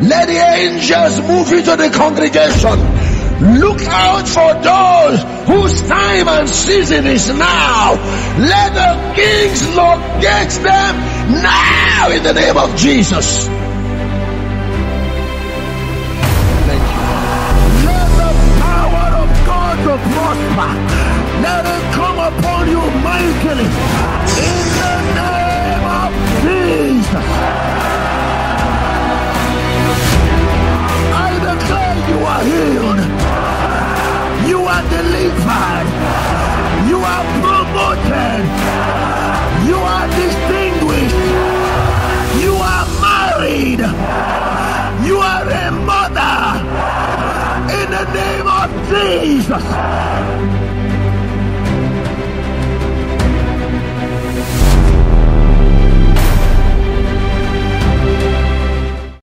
Let the angels move into the congregation. Look out for those whose time and season is now. Let the kings locate them now in the name of Jesus. Thank you. Let the power of God to prosper. Let it come upon you mightily in the name of Jesus. I declare you are healed. You are delivered. You are promoted. You are distinguished. You are married. You are a mother. In the name of Jesus.